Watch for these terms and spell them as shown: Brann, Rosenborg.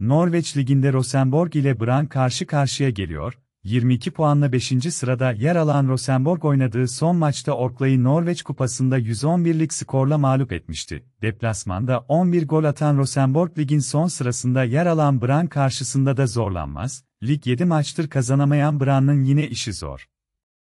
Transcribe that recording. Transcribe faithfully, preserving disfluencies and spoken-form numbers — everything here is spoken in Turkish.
Norveç Ligi'nde Rosenborg ile Brann karşı karşıya geliyor. yirmi iki puanla beşinci sırada yer alan Rosenborg oynadığı son maçta Orklay'ı Norveç Kupası'nda yüz on birlik skorla mağlup etmişti. Deplasmanda on bir gol atan Rosenborg ligin son sırasında yer alan Brann karşısında da zorlanmaz. Lig yedi maçtır kazanamayan Brann'ın yine işi zor.